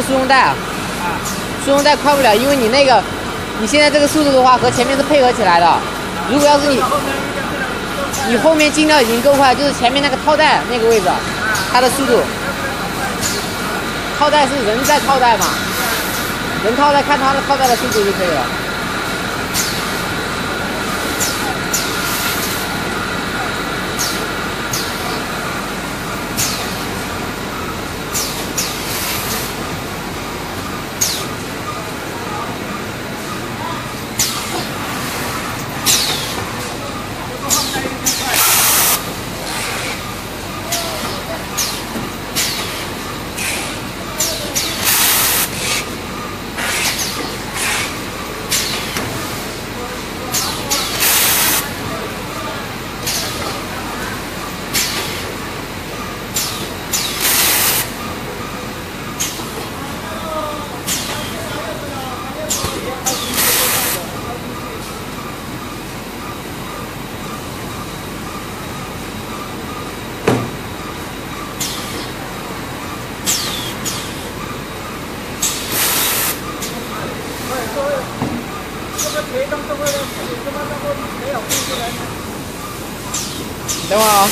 个速溶带啊，速溶带快不了，因为你那个你现在这个速度的话和前面是配合起来的。如果要是你后面进料已经够快，就是前面那个套带那个位置，它的速度。套带是人在套带嘛，人套带看它的套带的速度就可以了。 等会儿啊。